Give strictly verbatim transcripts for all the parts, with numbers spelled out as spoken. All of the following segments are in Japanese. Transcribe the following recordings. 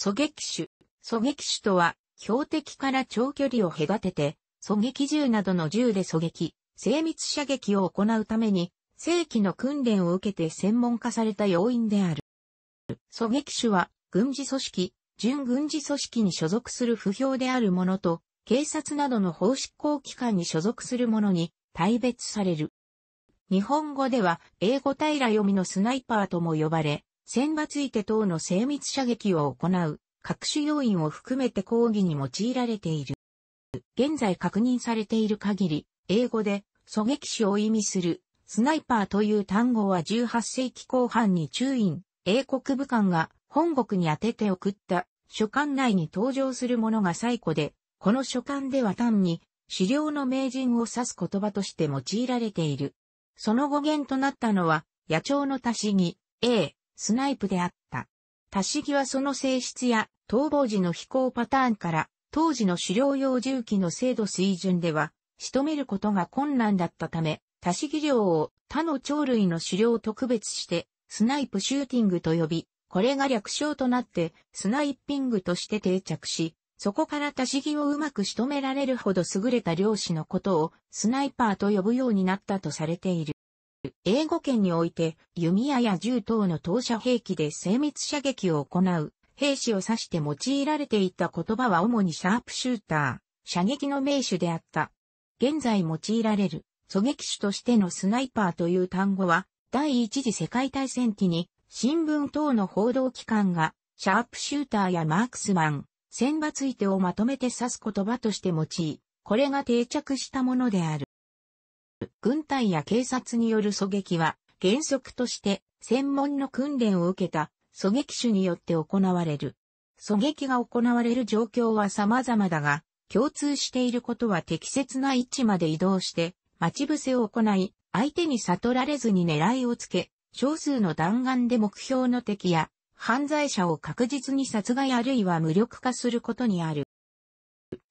狙撃手。狙撃手とは、標的から長距離を隔てて、狙撃銃などの銃で狙撃、精密射撃を行うために、正規の訓練を受けて専門化された要員である。狙撃手は、軍事組織、準軍事組織に所属する歩兵である者と、警察などの法執行機関に所属する者に、大別される。日本語では、英語平読みのスナイパーとも呼ばれ、選抜射手等の精密射撃を行う、各種要員を含めて講義に用いられている。現在確認されている限り、英語で、狙撃手を意味する、スナイパーという単語はじゅうはっせいきこうはんに中印、英国武官が本国に宛てて送った書簡内に登場するものが最古で、この書簡では単に狩猟の名人を指す言葉として用いられている。その語源となったのは野鳥のタシギ、A、スナイプであった。タシギはその性質や逃亡時の飛行パターンから当時の狩猟用銃器の精度水準では仕留めることが困難だったため、タシギ猟を他の鳥類の狩猟を特別してスナイプシューティングと呼び、これが略称となってスナイピングとして定着し、そこからタシギをうまく仕留められるほど優れた猟師のことをスナイパーと呼ぶようになったとされている。英語圏において弓矢や銃等の投射兵器で精密射撃を行う兵士を指して用いられていた言葉は主にシャープシューター、射撃の名手であった。現在用いられる狙撃手としてのスナイパーという単語は第一次世界大戦期に新聞等の報道機関がシャープシューターやマークスマン、選抜射手をまとめて指す言葉として用い、これが定着したものである。軍隊や警察による狙撃は、原則として専門の訓練を受けた狙撃手によって行われる。狙撃が行われる状況は様々だが、共通していることは適切な位置まで移動して、待ち伏せを行い、相手に悟られずに狙いをつけ、少数の弾丸で目標の敵や、犯罪者を確実に殺害あるいは無力化することにある。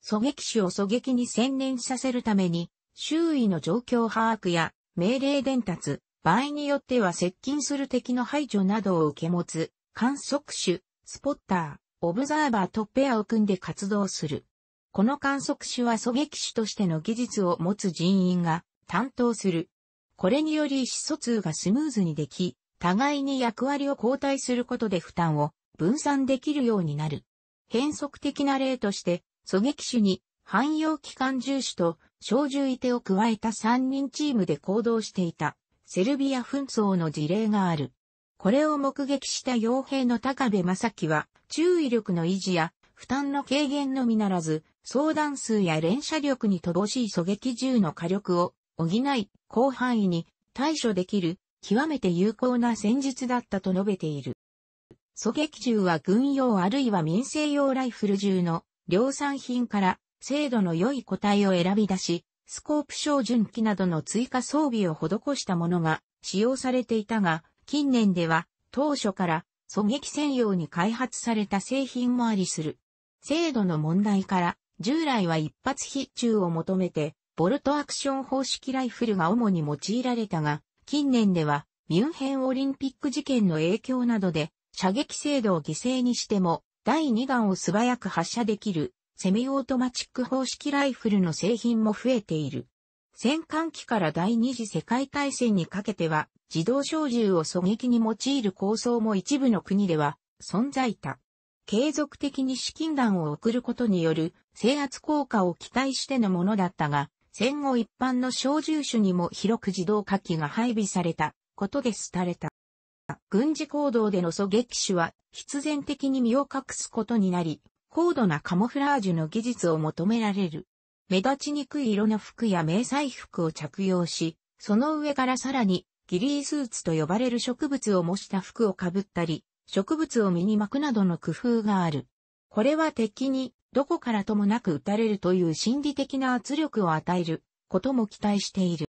狙撃手を狙撃に専念させるために、周囲の状況把握や命令伝達、場合によっては接近する敵の排除などを受け持つ、観測手、スポッター、オブザーバーとペアを組んで活動する。この観測手は狙撃手としての技術を持つ人員が担当する。これにより意思疎通がスムーズにでき、互いに役割を交代することで負担を分散できるようになる。変則的な例として、狙撃手に汎用機関銃手と小銃射手を加えたさんにんチームで行動していたセルビア紛争の事例がある。これを目撃した傭兵の高部正樹は、注意力の維持や負担の軽減のみならず、相談数や連射力に乏しい狙撃銃の火力を補い、広範囲に対処できる。極めて有効な戦術だったと述べている。狙撃銃は軍用あるいは民生用ライフル銃の量産品から精度の良い個体を選び出し、スコープ照準器などの追加装備を施したものが使用されていたが、近年では当初から狙撃専用に開発された製品もありする。精度の問題から従来は一発必中を求めてボルトアクション方式ライフルが主に用いられたが、近年では、ミュンヘンオリンピック事件の影響などで、射撃精度を犠牲にしても、だいにだんを素早く発射できる、セミオートマチック方式ライフルの製品も増えている。戦艦機から第二次世界大戦にかけては、自動小銃を狙撃に用いる構想も一部の国では、存在した。継続的に資金弾を送ることによる、制圧効果を期待してのものだったが、戦後一般の小銃手にも広く自動火器が配備されたことで廃れた。軍事行動での狙撃手は必然的に身を隠すことになり、高度なカモフラージュの技術を求められる。目立ちにくい色の服や迷彩服を着用し、その上からさらにギリースーツと呼ばれる植物を模した服をかぶったり、植物を身に巻くなどの工夫がある。これは敵に、どこからともなく撃たれるという心理的な圧力を与えることも期待している。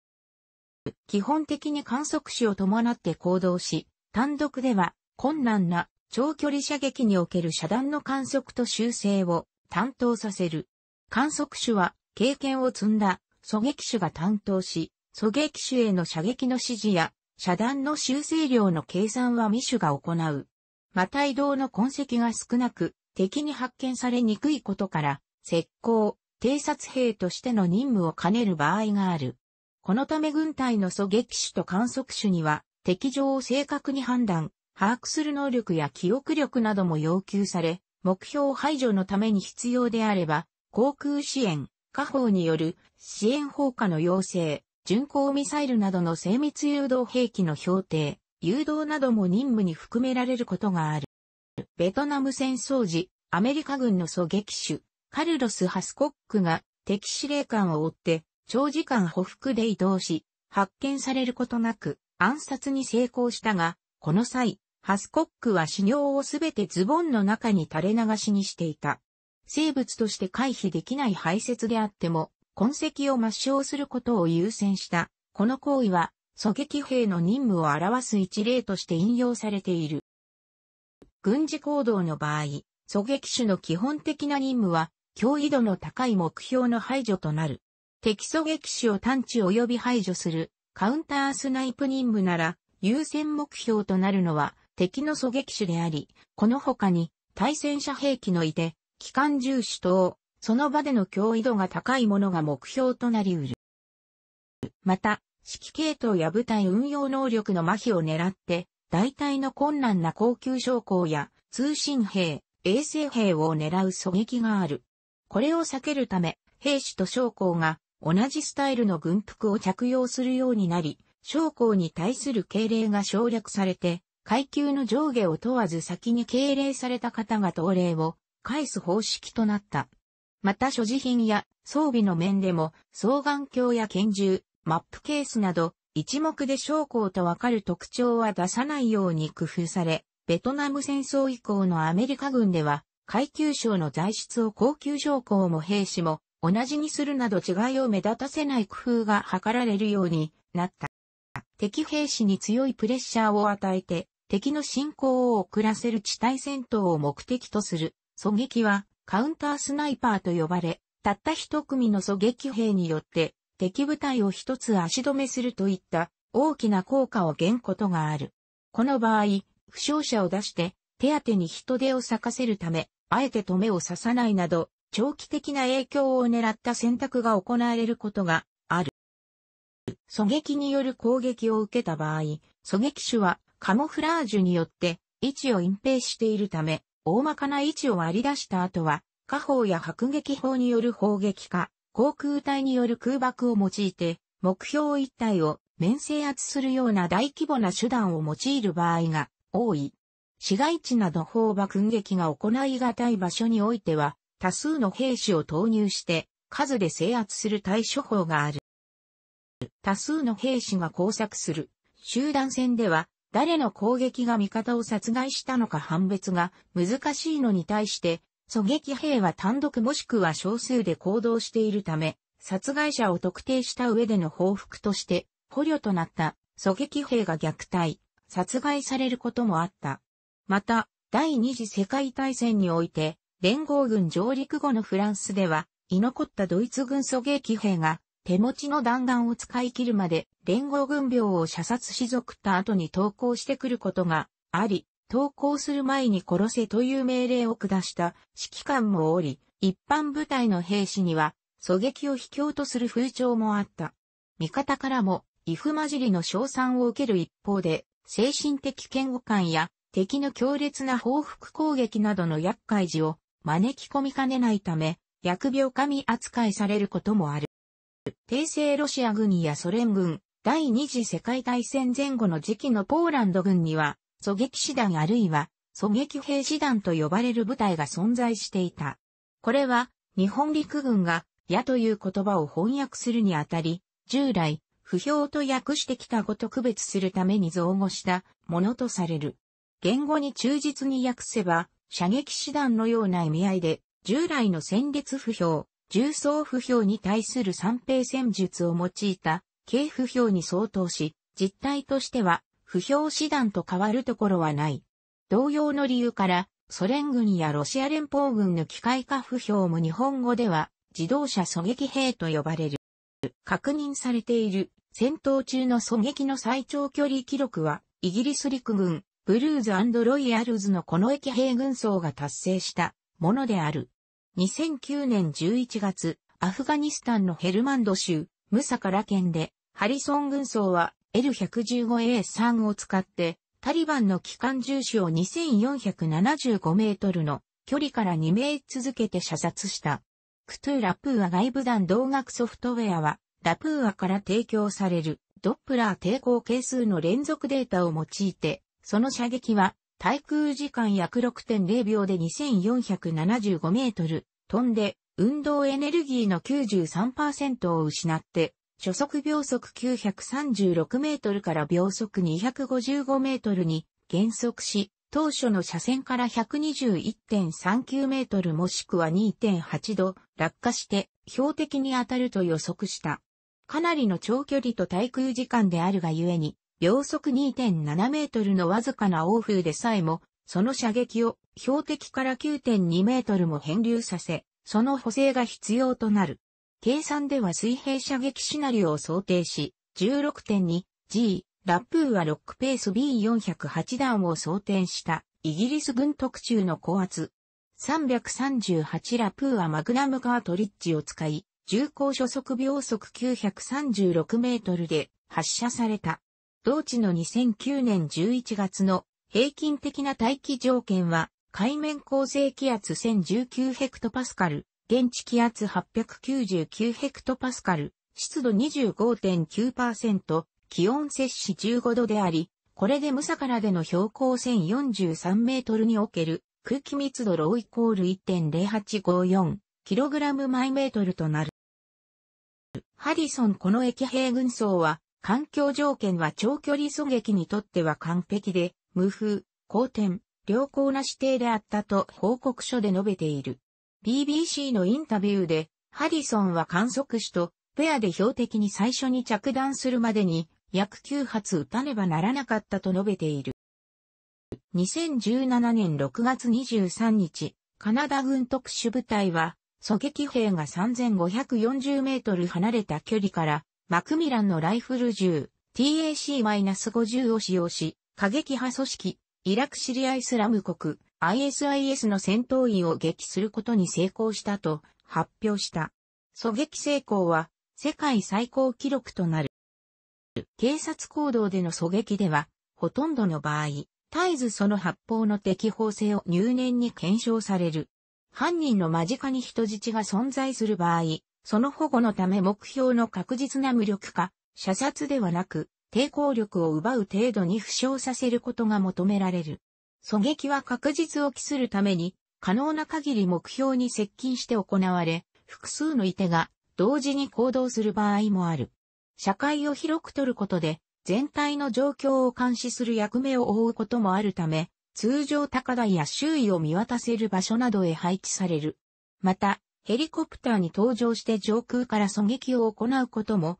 基本的に観測手を伴って行動し、単独では困難な長距離射撃における射弾の観測と修正を担当させる。観測手は経験を積んだ狙撃手が担当し、狙撃手への射撃の指示や射弾の修正量の計算は未手が行う。また移動の痕跡が少なく、敵に発見されにくいことから、斥候、偵察兵としての任務を兼ねる場合がある。このため軍隊の狙撃手と観測手には、敵情を正確に判断、把握する能力や記憶力なども要求され、目標排除のために必要であれば、航空支援、火砲による支援砲火の要請、巡航ミサイルなどの精密誘導兵器の標定、誘導なども任務に含められることがある。ベトナム戦争時、アメリカ軍の狙撃手、カルロス・ハスコックが敵司令官を追って長時間匍匐で移動し、発見されることなく暗殺に成功したが、この際、ハスコックは死尿をすべてズボンの中に垂れ流しにしていた。生物として回避できない排泄であっても、痕跡を抹消することを優先した。この行為は、狙撃兵の任務を表す一例として引用されている。軍事行動の場合、狙撃手の基本的な任務は、脅威度の高い目標の排除となる。敵狙撃手を探知及び排除する、カウンタースナイプ任務なら、優先目標となるのは、敵の狙撃手であり、この他に、対戦車兵器の射手、機関銃手等、その場での脅威度が高いものが目標となり得る。また、指揮系統や部隊運用能力の麻痺を狙って、大隊の困難な高級将校や通信兵、衛星兵を狙う狙撃がある。これを避けるため、兵士と将校が同じスタイルの軍服を着用するようになり、将校に対する敬礼が省略されて、階級の上下を問わず先に敬礼された方が答礼を返す方式となった。また所持品や装備の面でも双眼鏡や拳銃、マップケースなど一目で将校とわかる特徴は出さないように工夫され、ベトナム戦争以降のアメリカ軍では階級章の材質を高級将校も兵士も同じにするなど違いを目立たせない工夫が図られるようになった。敵兵士に強いプレッシャーを与えて敵の進行を遅らせる地対戦闘を目的とする。狙撃はカウンタースナイパーと呼ばれ、たった一組の狙撃兵によって敵部隊を一つ足止めするといった大きな効果を得ることがある。この場合、負傷者を出して手当に人手を割かせるため、あえて止めを刺さないなど、長期的な影響を狙った選択が行われることがある。狙撃による攻撃を受けた場合、狙撃手はカモフラージュによって位置を隠蔽しているため、大まかな位置を割り出した後は、火砲や迫撃砲による砲撃か、航空隊による空爆を用いて、目標一帯を面制圧するような大規模な手段を用いる場合が多い。市街地など砲爆撃が行い難い場所においては、多数の兵士を投入して、数で制圧する対処法がある。多数の兵士が交錯する集団戦では、誰の攻撃が味方を殺害したのか判別が難しいのに対して、狙撃兵は単独もしくは少数で行動しているため、殺害者を特定した上での報復として、捕虜となった狙撃兵が虐待、殺害されることもあった。また、第二次世界大戦において、連合軍上陸後のフランスでは、居残ったドイツ軍狙撃兵が、手持ちの弾丸を使い切るまで連合軍兵を射殺しぞくった後に投降してくることがあり、投降する前に殺せという命令を下した指揮官もおり、一般部隊の兵士には狙撃を卑怯とする風潮もあった。味方からも、畏怖混じりの称賛を受ける一方で、精神的嫌悪感や敵の強烈な報復攻撃などの厄介時を招き込みかねないため、疫病神扱いされることもある。帝政ロシア軍やソ連軍、第二次世界大戦前後の時期のポーランド軍には、狙撃師団あるいは、狙撃兵師団と呼ばれる部隊が存在していた。これは、日本陸軍が、矢という言葉を翻訳するにあたり、従来、不評と訳してきた語と区別するために造語したものとされる。言語に忠実に訳せば、射撃師団のような意味合いで、従来の戦列不評。重装不評に対する散兵戦術を用いた軽不評に相当し、実態としては不評師団と変わるところはない。同様の理由から、ソ連軍やロシア連邦軍の機械化不評も日本語では自動車狙撃兵と呼ばれる。確認されている戦闘中の狙撃の最長距離記録は、イギリス陸軍、ブルーズ&ロイヤルズの近衛騎兵軍曹が達成したものである。にせんきゅうねんじゅういちがつ、アフガニスタンのヘルマンド州、ムサカラ県で、ハリソン軍曹は エルひゃくじゅうごエースリー を使って、タリバンの機関銃手をにせんよんひゃくななじゅうごメートルの距離からにめい続けて射殺した。クトゥーラプーア外部弾動学ソフトウェアは、ラプーアから提供されるドップラー抵抗係数の連続データを用いて、その射撃は、滞空時間約 ろくてんれいびょうでにせんよんひゃくななじゅうごメートル飛んで、運動エネルギーの きゅうじゅうさんパーセント を失って、初速秒速きゅうひゃくさんじゅうろくメートルから秒速にひゃくごじゅうごメートルに減速し、当初の車線から ひゃくにじゅういってんさんきゅうメートルもしくは にてんはちど落下して標的に当たると予測した。かなりの長距離と滞空時間であるがゆえに、秒速 にてんななメートルのわずかな欧風でさえも、その射撃を標的から きゅうてんにメートルも偏流させ、その補正が必要となる。計算では水平射撃シナリオを想定し、じゅうろくてんにジー、ラプーアロックペース ビーよんひゃくはちだんを想定した、イギリス軍特注の高圧。さんびゃくさんじゅうはちラプーアマグナムカートリッジを使い、銃口初速秒速きゅうひゃくさんじゅうろくメートルで発射された。同地のにせんきゅうねんじゅういちがつの平均的な大気条件は、海面構成気圧せんじゅうきゅうヘクトパスカル、現地気圧はっぴゃくきゅうじゅうきゅうヘクトパスカル、湿度 にじゅうごてんきゅうパーセント、気温摂氏じゅうごどであり、これでムサカラでの標高せんよんじゅうさんメートルにおける空気密度ローイコール いってんゼロはちごよんキログラム毎メートルとなる。ハリソンこの駅兵軍曹は、環境条件は長距離狙撃にとっては完璧で、無風、好転、良好な指定であったと報告書で述べている。ビービーシー のインタビューで、ハリソンは観測士と、ペアで標的に最初に着弾するまでに、約きゅうはつ撃たねばならなかったと述べている。にせんじゅうななねんろくがつにじゅうさんにち、カナダ軍特殊部隊は、狙撃兵がさんぜんごひゃくよんじゅうメートル離れた距離から、マクミランのライフル銃、ティーエーシーごじゅう を使用し、過激派組織、イラク・シリア・イスラム国 アイエスアイエス の戦闘員を撃することに成功したと発表した。狙撃成功は世界最高記録となる。警察行動での狙撃では、ほとんどの場合、絶えずその発砲の適法性を入念に検証される。犯人の間近に人質が存在する場合、その保護のため目標の確実な無力化、射殺ではなく、抵抗力を奪う程度に負傷させることが求められる。狙撃は確実を期するために、可能な限り目標に接近して行われ、複数の射手が同時に行動する場合もある。射界を広く取ることで、全体の状況を監視する役目を負うこともあるため、通常高台や周囲を見渡せる場所などへ配置される。また、ヘリコプターに搭乗して上空から狙撃を行うことも、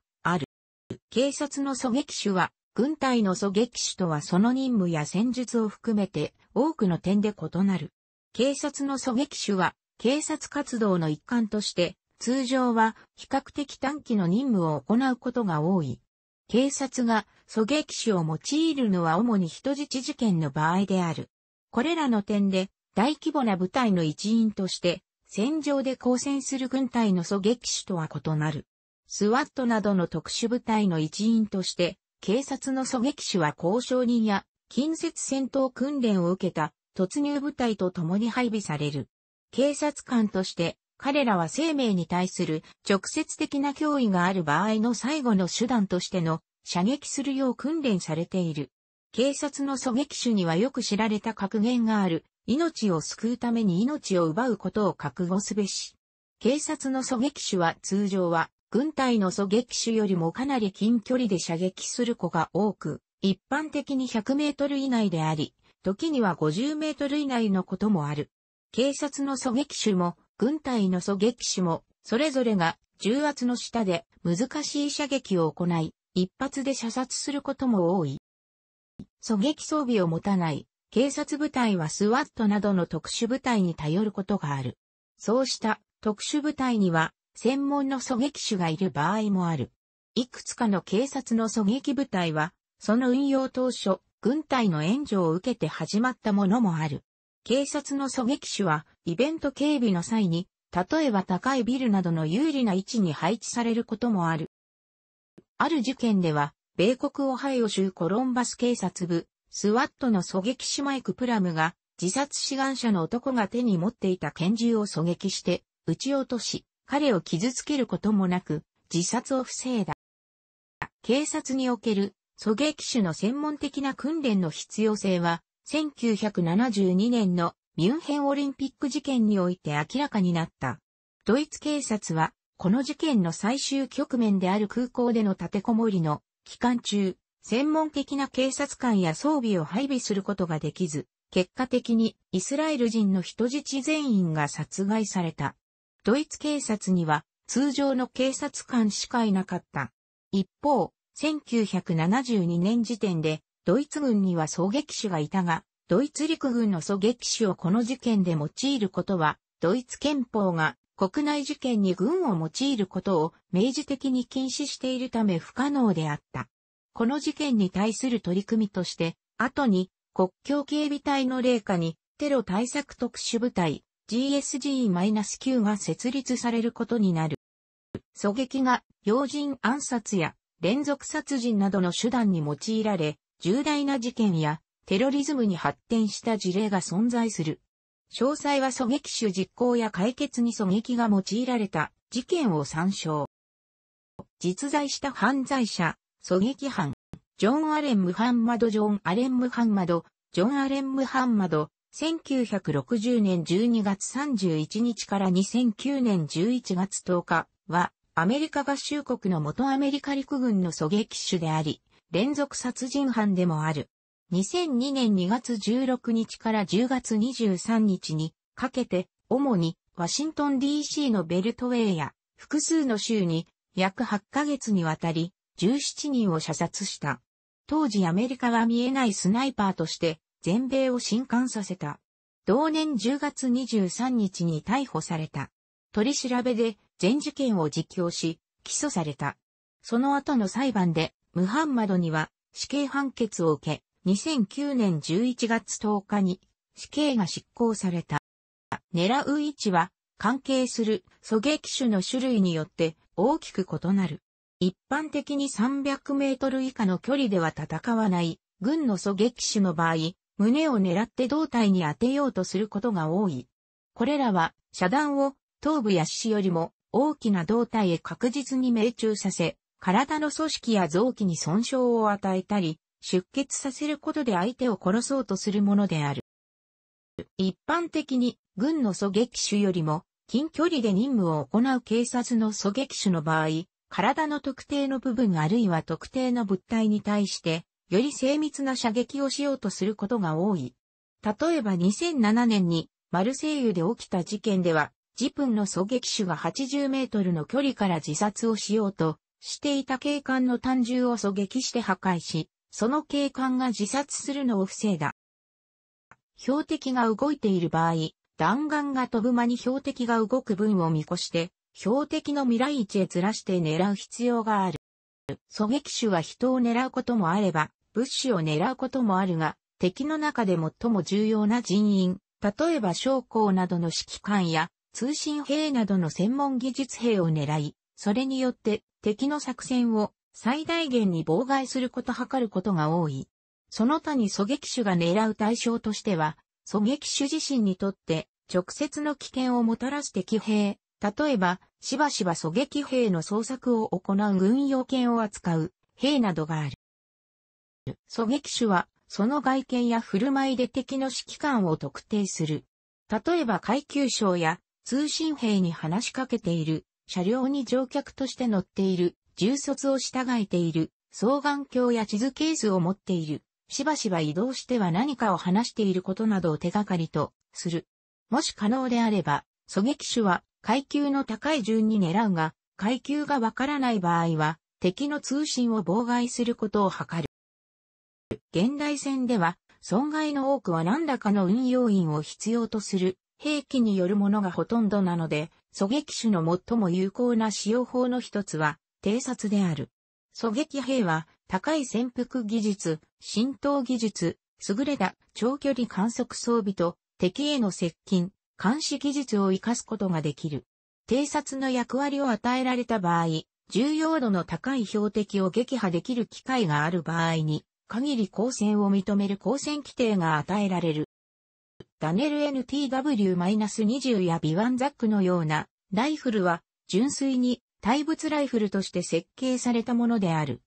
警察の狙撃手は、軍隊の狙撃手とはその任務や戦術を含めて多くの点で異なる。警察の狙撃手は、警察活動の一環として、通常は比較的短期の任務を行うことが多い。警察が狙撃手を用いるのは主に人質事件の場合である。これらの点で、大規模な部隊の一員として、戦場で抗戦する軍隊の狙撃手とは異なる。スワットなどの特殊部隊の一員として、警察の狙撃手は交渉人や近接戦闘訓練を受けた突入部隊と共に配備される。警察官として、彼らは生命に対する直接的な脅威がある場合の最後の手段としての射撃するよう訓練されている。警察の狙撃手にはよく知られた格言がある、命を救うために命を奪うことを覚悟すべし。警察の狙撃手は通常は、軍隊の狙撃手よりもかなり近距離で射撃する子が多く、一般的にひゃくメートル以内であり、時にはごじゅうメートル以内のこともある。警察の狙撃手も、軍隊の狙撃手も、それぞれが重圧の下で難しい射撃を行い、一発で射殺することも多い。狙撃装備を持たない、警察部隊はスワットなどの特殊部隊に頼ることがある。そうした特殊部隊には、専門の狙撃手がいる場合もある。いくつかの警察の狙撃部隊は、その運用当初、軍隊の援助を受けて始まったものもある。警察の狙撃手は、イベント警備の際に、例えば高いビルなどの有利な位置に配置されることもある。ある事件では、米国オハイオ州コロンバス警察部、スワットの狙撃手マイク・プラムが、自殺志願者の男が手に持っていた拳銃を狙撃して、撃ち落とし、彼を傷つけることもなく、自殺を防いだ。警察における狙撃手の専門的な訓練の必要性は、せんきゅうひゃくななじゅうにねんのミュンヘンオリンピック事件において明らかになった。ドイツ警察は、この事件の最終局面である空港での立てこもりの期間中、専門的な警察官や装備を配備することができず、結果的にイスラエル人の人質全員が殺害された。ドイツ警察には通常の警察官しかいなかった。一方、せんきゅうひゃくななじゅうにねん時点でドイツ軍には狙撃手がいたが、ドイツ陸軍の狙撃手をこの事件で用いることは、ドイツ憲法が国内事件に軍を用いることを明示的に禁止しているため不可能であった。この事件に対する取り組みとして、後に、国境警備隊の傘下にテロ対策特殊部隊 ジーエスジーきゅう が設立されることになる。狙撃が要人暗殺や連続殺人などの手段に用いられ、重大な事件やテロリズムに発展した事例が存在する。詳細は狙撃手実行や解決に狙撃が用いられた事件を参照。実在した犯罪者、狙撃犯。ジョン・アレン・ムハンマド・ジョン・アレン・ムハンマド、ジョン・アレン・ムハンマド、せんきゅうひゃくろくじゅうねんじゅうにがつさんじゅういちにちからにせんきゅうねんじゅういちがつとおかは、アメリカ合衆国の元アメリカ陸軍の狙撃手であり、連続殺人犯でもある。にせんにねんにがつじゅうろくにちからじゅうがつにじゅうさんにちにかけて、主にワシントン ディーシー のベルトウェイや複数の州に約はちかげつにわたり、じゅうななにんを射殺した。当時アメリカは見えないスナイパーとして全米を震撼させた。同年じゅうがつにじゅうさんにちに逮捕された。取り調べで全事件を自供し、起訴された。その後の裁判でムハンマドには死刑判決を受け、にせんきゅうねんじゅういちがつとおかに死刑が執行された。狙う位置は関係する狙撃手の種類によって大きく異なる。一般的にさんびゃくメートル以下の距離では戦わない軍の狙撃手の場合、胸を狙って胴体に当てようとすることが多い。これらは射弾を頭部や四肢よりも大きな胴体へ確実に命中させ、体の組織や臓器に損傷を与えたり、出血させることで相手を殺そうとするものである。一般的に軍の狙撃手よりも近距離で任務を行う警察の狙撃手の場合、体の特定の部分あるいは特定の物体に対して、より精密な射撃をしようとすることが多い。例えばにせんななねんにマルセイユで起きた事件では、ジプンの狙撃手がはちじゅうメートルの距離から自殺をしようとしていた警官の短銃を狙撃して破壊し、その警官が自殺するのを防いだ。標的が動いている場合、弾丸が飛ぶ間に標的が動く分を見越して、標的の未来位置へずらして狙う必要がある。狙撃手は人を狙うこともあれば、物資を狙うこともあるが、敵の中で最も重要な人員、例えば将校などの指揮官や通信兵などの専門技術兵を狙い、それによって敵の作戦を最大限に妨害することを図ることが多い。その他に狙撃手が狙う対象としては、狙撃手自身にとって直接の危険をもたらす敵兵、例えば、しばしば狙撃兵の捜索を行う軍用犬を扱う兵などがある。狙撃手は、その外見や振る舞いで敵の指揮官を特定する。例えば階級章や通信兵に話しかけている、車両に乗客として乗っている、重卒を従えている、双眼鏡や地図ケースを持っている、しばしば移動しては何かを話していることなどを手がかりとする。もし可能であれば、狙撃手は、階級の高い順に狙うが、階級がわからない場合は、敵の通信を妨害することを図る。現代戦では、損害の多くは何らかの運用員を必要とする兵器によるものがほとんどなので、狙撃手の最も有効な使用法の一つは、偵察である。狙撃兵は、高い潜伏技術、浸透技術、優れた長距離観測装備と、敵への接近、監視技術を活かすことができる。偵察の役割を与えられた場合、重要度の高い標的を撃破できる機会がある場合に、限り交戦を認める交戦規定が与えられる。ダネル エヌティーダブリューにじゅう やビワンザックのようなライフルは純粋に対物ライフルとして設計されたものである。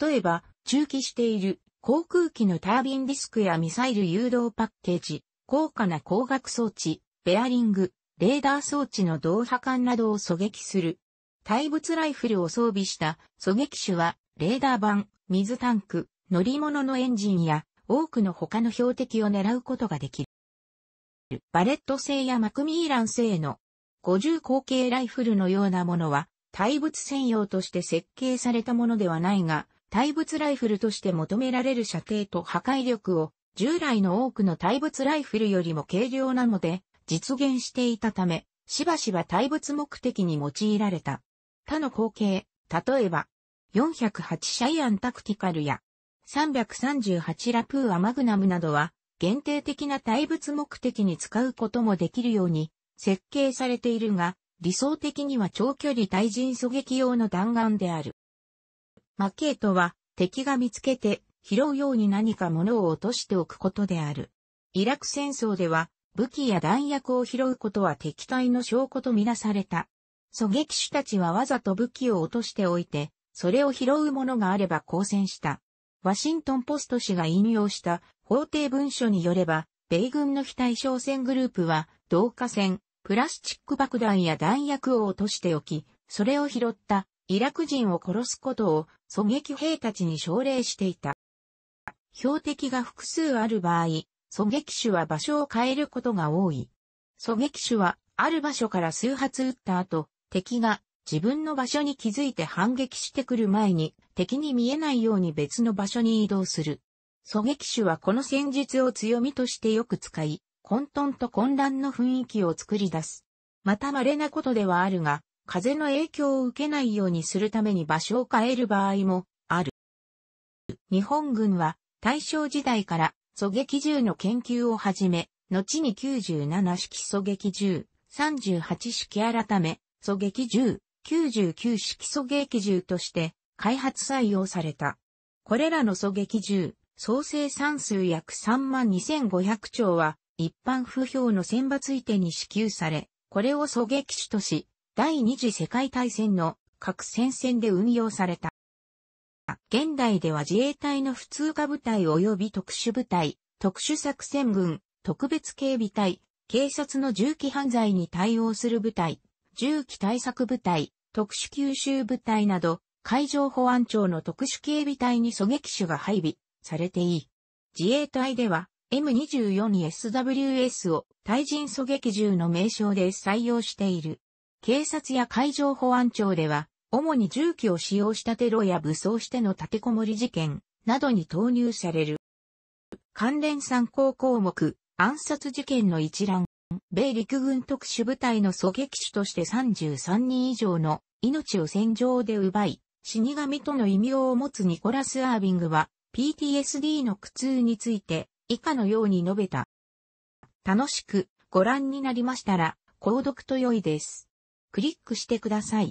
例えば、駐機している航空機のタービンディスクやミサイル誘導パッケージ、高価な光学装置、ベアリング、レーダー装置の導波管などを狙撃する。対物ライフルを装備した狙撃手は、レーダー板、水タンク、乗り物のエンジンや多くの他の標的を狙うことができる。バレット製やマクミーラン製のごじゅう口径ライフルのようなものは、対物専用として設計されたものではないが、対物ライフルとして求められる射程と破壊力を従来の多くの対物ライフルよりも軽量なので実現していたため、しばしば対物目的に用いられた。他の口径、例えばよんまるはちシャイアンタクティカルやさんさんはちラプーアマグナムなどは限定的な対物目的に使うこともできるように設計されているが、理想的には長距離対人狙撃用の弾丸である。マケートは敵が見つけて拾うように何か物を落としておくことである。イラク戦争では武器や弾薬を拾うことは敵対の証拠とみなされた。狙撃手たちはわざと武器を落としておいて、それを拾うものがあれば交戦した。ワシントンポスト紙が引用した法廷文書によれば、米軍の非対称戦グループは導火線、プラスチック爆弾や弾薬を落としておき、それを拾ったイラク人を殺すことを狙撃兵たちに奨励していた。標的が複数ある場合、狙撃手は場所を変えることが多い。狙撃手はある場所から数発撃った後、敵が自分の場所に気づいて反撃してくる前に敵に見えないように別の場所に移動する。狙撃手はこの戦術を強みとしてよく使い、混沌と混乱の雰囲気を作り出す。また稀なことではあるが、風の影響を受けないようにするために場所を変える場合もある。日本軍は大正時代から狙撃銃の研究をはじめ、後にきゅうじゅうなな式狙撃銃、さんじゅうはち式改め、狙撃銃、きゅうじゅうきゅう式狙撃銃として開発採用された。これらの狙撃銃、総生産数約 さんまんにせんごひゃく 丁は一般不評の選抜射手に支給され、これを狙撃手とし、第二次世界大戦の各戦線で運用された。現代では自衛隊の普通科部隊及び特殊部隊、特殊作戦群、特別警備隊、警察の銃器犯罪に対応する部隊、銃器対策部隊、特殊吸収部隊など、海上保安庁の特殊警備隊に狙撃手が配備されていい。自衛隊では エムにじゅうよんエスダブリューエス を対人狙撃銃の名称で採用している。警察や海上保安庁では、主に銃器を使用したテロや武装しての立てこもり事件などに投入される。関連参考項目、暗殺事件の一覧、米陸軍特殊部隊の狙撃手としてさんじゅうさんにん以上の命を戦場で奪い、死神との異名を持つニコラス・アービングは、ピーティーエスディー の苦痛について以下のように述べた。楽しくご覧になりましたら、購読と良いです。クリックしてください。